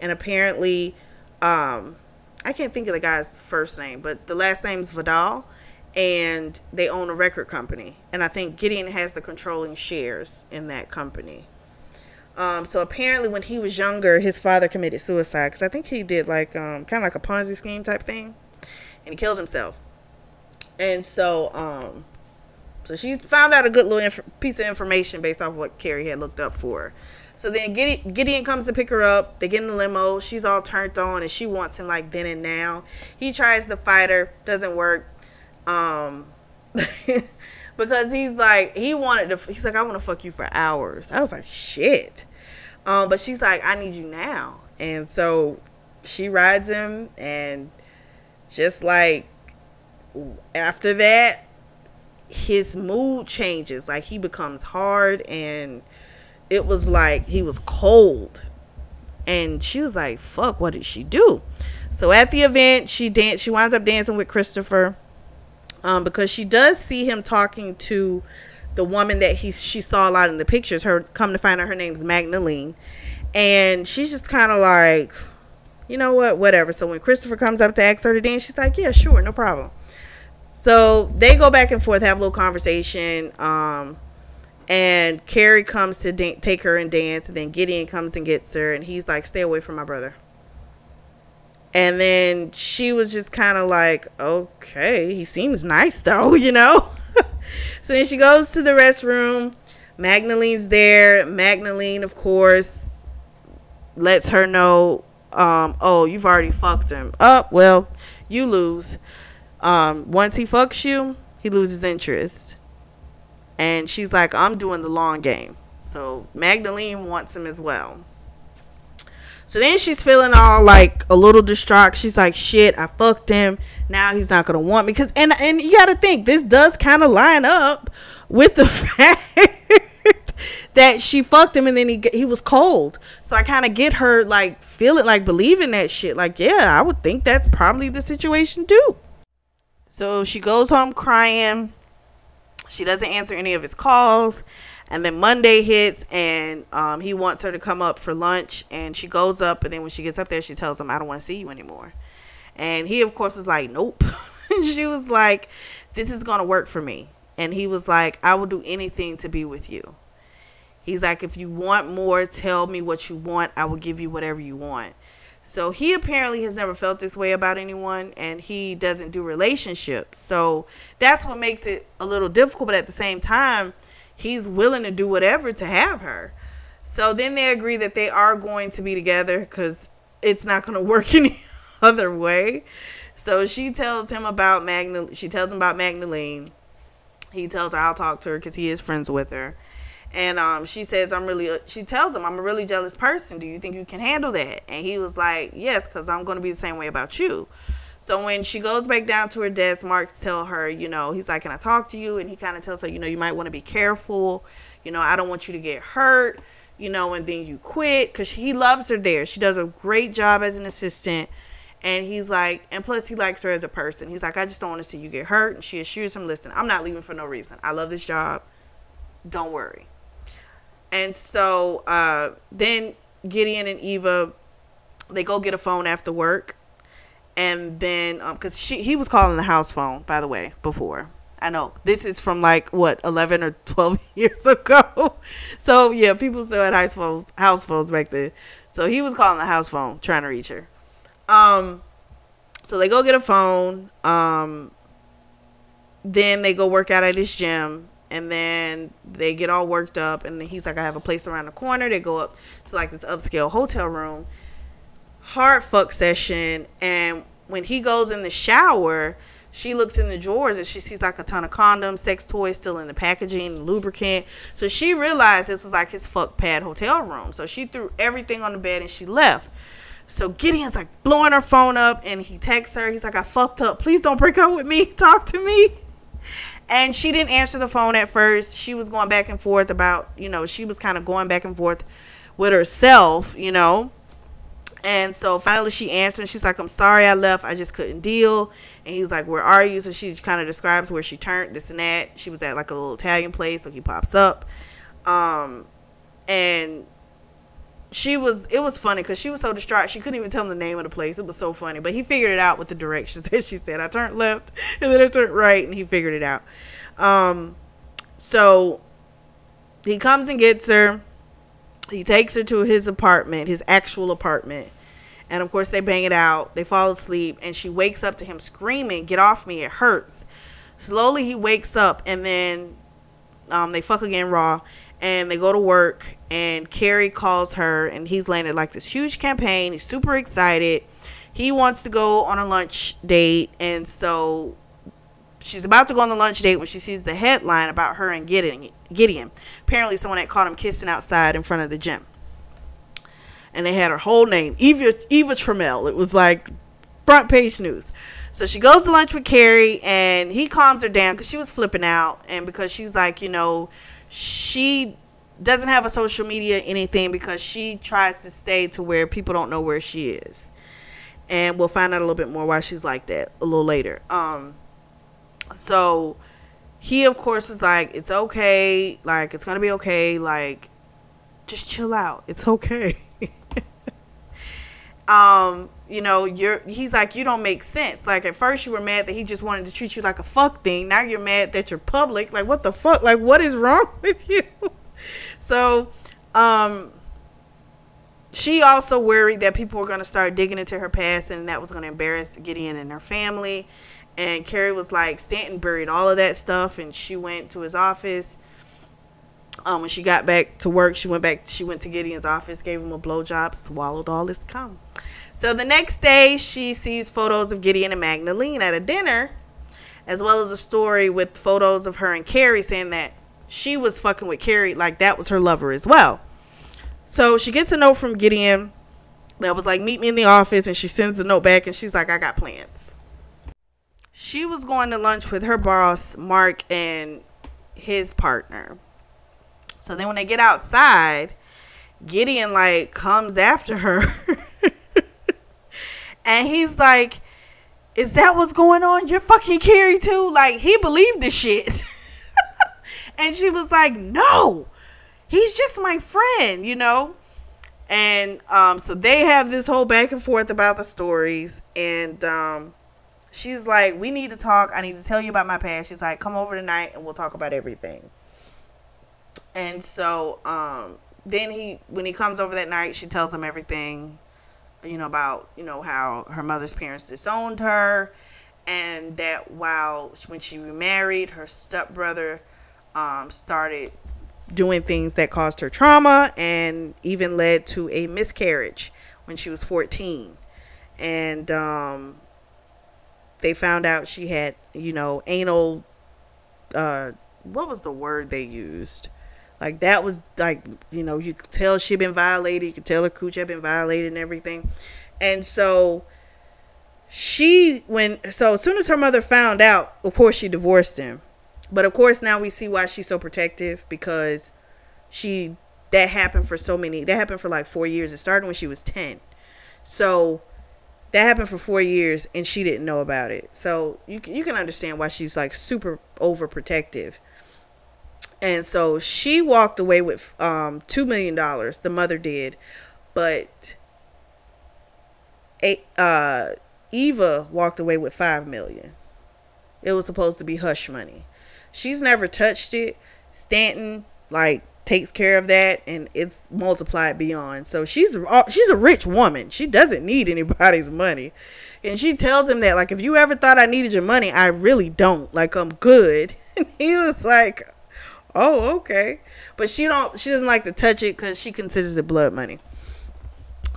And apparently, I can't think of the guy's first name, but the last name's Vidal, and they own a record company. And I think Gideon has the controlling shares in that company. So apparently when he was younger, his father committed suicide, because I think he did like kind of like a Ponzi scheme type thing, and he killed himself. And so so she found out a good little piece of information based off of what Carrie had looked up for her. So then Gideon comes to pick her up. They get in the limo. She's all turned on, and she wants him like then and now. He tries to fight her. Doesn't work. Because he's like, he's like, I want to fuck you for hours. I was like, shit. But she's like, I need you now. And so she rides him, and just like after that, his mood changes. Like he becomes hard, and it was like he was cold. And she was like, fuck, what did she do? So at the event, she winds up dancing with Christopher. Because she does see him talking to the woman that she saw a lot in the pictures. Come to find out, her name's Magdalene. And she's just kind of like, you know what, whatever. So when Christopher comes up to ask her to dance, she's like, yeah, sure, no problem. So they go back and forth, have a little conversation. And Carrie comes to take her and dance. And then Gideon comes and gets her. And he's like, stay away from my brother. And then she was just kind of like, okay, he seems nice though, you know? So then she goes to the restroom. Magdalene's there. Magdalene, of course, lets her know, oh, you've already fucked him. Oh, well, you lose. Once he fucks you, he loses interest. And she's like, I'm doing the long game. So Magdalene wants him as well. So then she's feeling all like a little distraught. She's like, shit, I fucked him. Now he's not going to want me. Cause, and you got to think, this does kind of line up with the fact that she fucked him and then he was cold. So I kind of get her like feeling like believing that shit. Like, yeah, I would think that's probably the situation too. So she goes home crying. She doesn't answer any of his calls. And then Monday hits, and he wants her to come up for lunch, and she goes up, and then when she gets up there, she tells him, I don't want to see you anymore. And he, of course, was like, nope. She was like, this is going to work for me. And he was like, I will do anything to be with you. He's like, if you want more, tell me what you want. I will give you whatever you want. So he apparently has never felt this way about anyone, and he doesn't do relationships. So that's what makes it a little difficult, but at the same time, he's willing to do whatever to have her. So then they agree that they are going to be together because it's not going to work any other way. So she tells him about Magdalene. He tells her, I'll talk to her, because he is friends with her. And she says, she tells him, I'm a really jealous person. Do you think you can handle that? And he was like, yes, because I'm going to be the same way about you. So when she goes back down to her desk, Mark tells her, you know, he's like, can I talk to you? And he kind of tells her, you know, you might want to be careful. You know, I don't want you to get hurt, you know, and then you quit, because he loves her there. She does a great job as an assistant. And he's like, and plus he likes her as a person. He's like, I just don't want to see you get hurt. And she assures him, listen, I'm not leaving for no reason. I love this job. Don't worry. And so then Gideon and Eva, they go get a phone after work. And then, because he was calling the house phone, by the way, before. I know this is from like, what, 11 or 12 years ago. So, yeah, people still had house phones back then. So he was calling the house phone, trying to reach her. So they go get a phone. Then they go work out at his gym. And then they get all worked up. And then he's like, I have a place around the corner. They go up to like this upscale hotel room. Hard fuck session. And when he goes in the shower, she looks in the drawers and she sees like a ton of condoms, sex toys still in the packaging, lubricant. So she realized this was like his fuck pad hotel room. So she threw everything on the bed and she left. So Gideon's like blowing her phone up, and he texts her. He's like, I fucked up, please don't break up with me, talk to me. And she didn't answer the phone at first. She was going back and forth about, you know, she was kind of going back and forth with herself, you know. And so finally she answered, and she's like, I'm sorry I left. I just couldn't deal. And he's like, where are you? So she kind of describes where she turned, this and that. She was at like a little Italian place. So he pops up. And It was funny because she was so distraught. She couldn't even tell him the name of the place. It was so funny. But he figured it out with the directions that she said. I turned left and then I turned right, and he figured it out. So he comes and gets her. He takes her to his apartment, his actual apartment. And, of course, they bang it out. They fall asleep, and she wakes up to him screaming, "Get off me, it hurts." Slowly he wakes up, and then they fuck again raw, and they go to work, and Carrie calls her, and he's landed, like, this huge campaign. He's super excited. He wants to go on a lunch date, and so she's about to go on the lunch date when she sees the headline about her and Gideon. Apparently someone had caught him kissing outside in front of the gym. And they had her whole name, Eva Trammell. It was like front page news. So she goes to lunch with Carrie, and he calms her down because she was flipping out, and because she's like, you know, she doesn't have a social media anything because she tries to stay to where people don't know where she is. And we'll find out a little bit more why she's like that a little later. So he, of course, was like, it's okay. Like, it's going to be okay. Like, just chill out. It's okay. You know, he's like, you don't make sense. Like, at first you were mad that he just wanted to treat you like a fuck thing. Now you're mad that you're public. Like, what the fuck? Like, what is wrong with you? So, she also worried that people were going to start digging into her past, and that was going to embarrass Gideon and her family. And Carrie was like, Stanton buried all of that stuff. And she went to his office. When she got back to work, she went to Gideon's office, gave him a blowjob, swallowed all his cum. So the next day, she sees photos of Gideon and Magdalene at a dinner, as well as a story with photos of her and Carrie, saying that she was fucking with Carrie, like that was her lover as well. So she gets a note from Gideon that was like, meet me in the office, and she sends the note back, and she's like, I got plans. She was going to lunch with her boss, Mark, and his partner. So then when they get outside, Gideon, like, comes after her. And he's like, is that what's going on? You're fucking Carrie too? Like, he believed the shit. And she was like, no, he's just my friend, you know? And so they have this whole back and forth about the stories. And she's like, we need to talk. I need to tell you about my past. She's like, come over tonight and we'll talk about everything. And so then when he comes over that night, she tells him everything, you know, about, you know, how her mother's parents disowned her, and that when she remarried, her stepbrother started doing things that caused her trauma and even led to a miscarriage when she was 14. And they found out she had, you know, anal, what was the word they used? Like, that was, like, you know, you could tell she'd been violated. You could tell her cooch had been violated and everything. And so as soon as her mother found out, of course, she divorced him. But, of course, now we see why she's so protective, because that happened for, like, 4 years. It started when she was 10. So that happened for 4 years, and she didn't know about it. So you can understand why she's, like, super overprotective. And so she walked away with $2 million. The mother did. But Eva walked away with $5 million. It was supposed to be hush money. She's never touched it. Stanton, like, takes care of that. And it's multiplied beyond. So she's a rich woman. She doesn't need anybody's money. And she tells him that, like, if you ever thought I needed your money, I really don't. Like, I'm good. And he was like, oh, okay. But she doesn't like to touch it because she considers it blood money.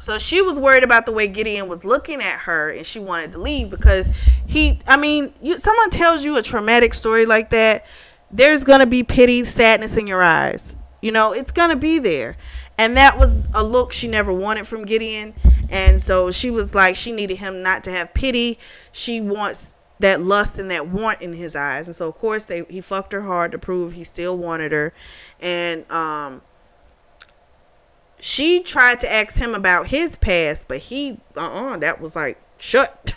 So she was worried about the way Gideon was looking at her, and she wanted to leave because someone tells you a traumatic story like that, there's going to be pity, sadness in your eyes. You know, it's going to be there. And that was a look she never wanted from Gideon. And so she was like, she needed him not to have pity. She wants that lust and that want in his eyes. And so, of course, he fucked her hard to prove he still wanted her. And she tried to ask him about his past, but he, that was like, shut.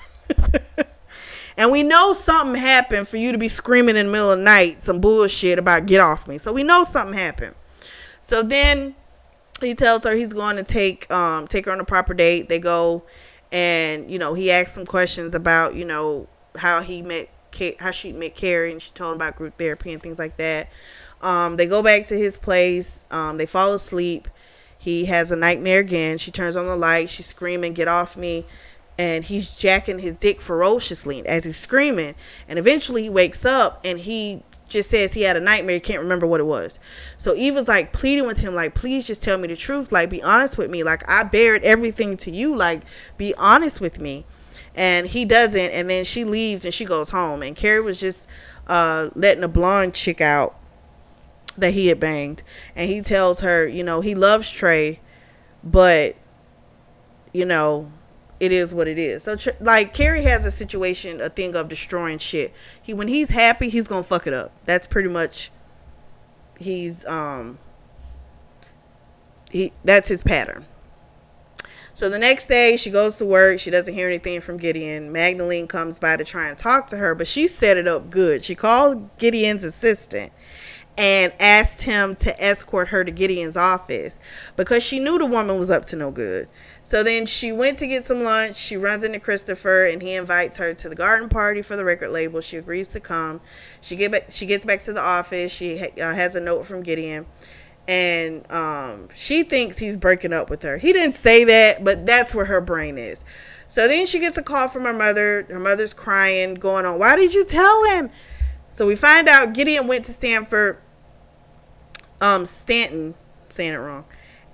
And we know something happened for you to be screaming in the middle of the night some bullshit about get off me. So we know something happened. So then He tells her he's going to take her on a proper date. They go, and, you know, he asks some questions about, you know, how she met Carrie, and she told him about group therapy and things like that. They go back to his place. They fall asleep. He has a nightmare again. She turns on the light. She's screaming, "Get off me." And he's jacking his dick ferociously as he's screaming. And eventually he wakes up and he just says he had a nightmare. He can't remember what it was. So Eva's like pleading with him, like, please just tell me the truth. Like, be honest with me. Like, I bared everything to you. Like, be honest with me. And he doesn't. And then she leaves and she goes home. And Carrie was just letting a blonde chick out that he had banged. And he tells her, you know, he loves Trey, but, you know, it is what it is. So, like, Carrie has a situation, a thing of destroying shit. When he's happy, he's gonna fuck it up. That's pretty much that's his pattern. So the next day she goes to work. She doesn't hear anything from Gideon. Magdalene comes by to try and talk to her, but she set it up good. She called Gideon's assistant and asked him to escort her to Gideon's office because she knew the woman was up to no good. So then she went to get some lunch. She runs into Christopher and he invites her to the garden party for the record label. She agrees to come. She gets back to the office. She has a note from Gideon, and she thinks he's breaking up with her. He didn't say that, but that's where her brain is. So then she gets a call from her mother. Her mother's crying, going on, "Why did you tell him?" So we find out Gideon went to Stanton, saying it wrong,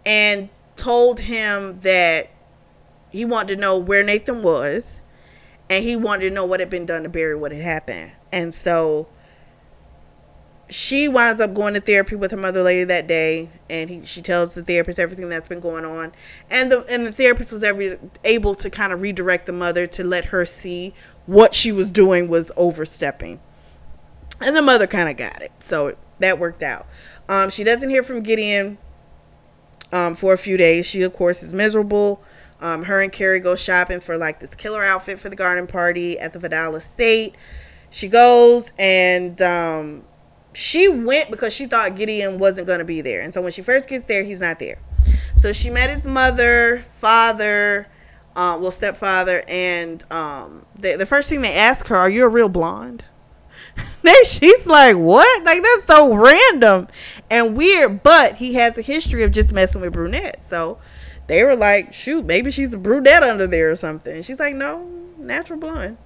and told him that he wanted to know where Nathan was, and he wanted to know what had been done to Barry, what had happened. And so she winds up going to therapy with her mother later that day, and she tells the therapist everything that's been going on, and the therapist was able to kind of redirect the mother to let her see what she was doing was overstepping. And the mother kind of got it. So that worked out. She doesn't hear from Gideon for a few days. She, of course, is miserable. Her and Carrie go shopping for, like, this killer outfit for the garden party at the Vidal estate. She goes, and she went because she thought Gideon wasn't going to be there. And so when she first gets there, he's not there. So she met his mother, father, stepfather, and the first thing they ask her, "Are you a real blonde?" She's like, "What?" Like, that's so random and weird, but he has a history of just messing with brunettes, so they were like, shoot, maybe she's a brunette under there or something. She's like, "No, natural blonde."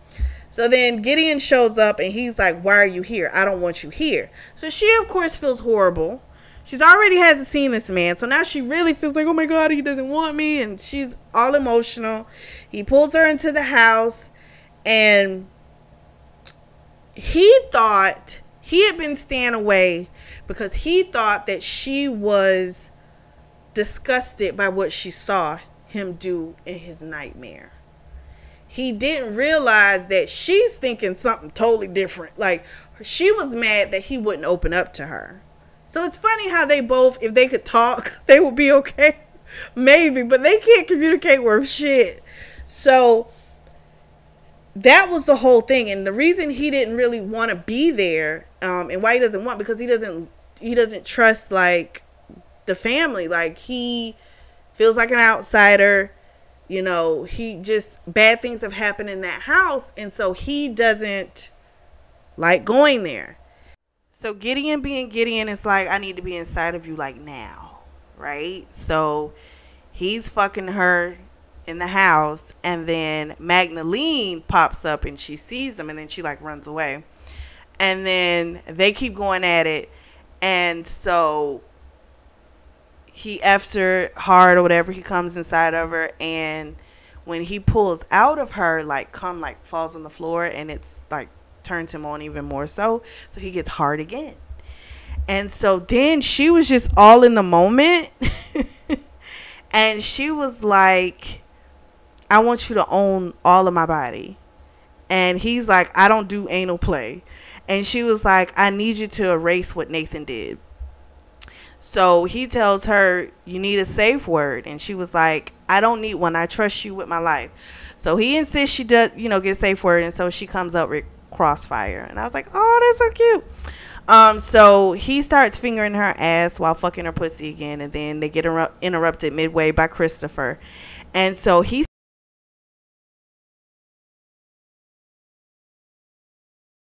So then Gideon shows up and he's like, "Why are you here? I don't want you here." So she, of course, feels horrible. She's already hasn't seen this man, so now she really feels like, oh my god, he doesn't want me, and she's all emotional. He pulls her into the house, and he thought he had been staying away because he thought that she was disgusted by what she saw him do in his nightmare. He didn't realize that she's thinking something totally different. Like, she was mad that he wouldn't open up to her. So it's funny how they both, if they could talk, they would be okay. Maybe, but they can't communicate worth shit. So that was the whole thing. And the reason he didn't really want to be there, and why he doesn't want, because he doesn't trust, like, the family. Like, he feels like an outsider, you know. He just, bad things have happened in that house, and so he doesn't like going there. So Gideon being Gideon is like, I need to be inside of you, like, now, right? So he's fucking her in the house, and then Magdalene pops up and she sees them, and then she, like, runs away, and then they keep going at it, and so he F's her hard or whatever. He comes inside of her, and when he pulls out of her, like, cum, like, falls on the floor, and it's like turns him on even more, so he gets hard again. And so then she was just all in the moment and she was like, I want you to own all of my body. And he's like, I don't do anal play. And she was like, I need you to erase what Nathan did. So he tells her, you need a safe word. And she was like, I don't need one. I trust you with my life. So he insists she does, you know, get a safe word. And so she comes up with crossfire. And I was like, oh, that's so cute. So he starts fingering her ass while fucking her pussy again, and then they get interrupted midway by Christopher. And so he